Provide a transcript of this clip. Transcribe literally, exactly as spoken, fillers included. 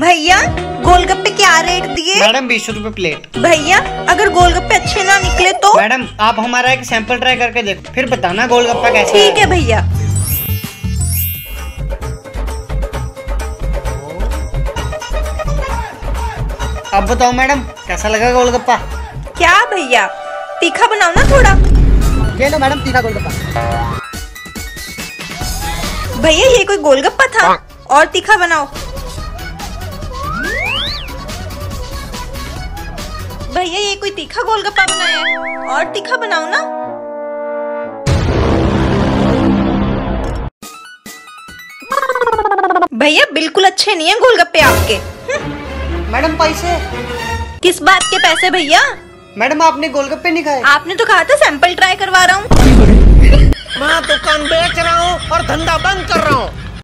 भैया गोलगप्पे क्या रेट दिए? मैडम बीस रुपए प्लेट। भैया अगर गोलगप्पे अच्छे ना निकले तो? मैडम आप हमारा एक सैंपल ट्राई करके देखो फिर बताना गोलगप्पा कैसा। ठीक है भैया। अब बताओ मैडम कैसा लगा गोलगप्पा? क्या भैया तीखा बनाओ ना थोड़ा। ये लो मैडम तीखा गोलगप्पा। भैया ये कोई गोलगप्पा था, और तीखा बनाओ। भैया ये कोई तीखा गोलगप्पा बनाया है, और तीखा बनाओ ना। भैया बिल्कुल अच्छे नहीं है गोलगप्पे आपके। मैडम पैसे? किस बात के पैसे भैया? मैडम आपने गोलगप्पे नहीं खाए। आपने तो कहा था सैंपल ट्राई करवा रहा हूँ। मैं दुकान बेच रहा हूँ और धंधा बंद कर रहा हूँ।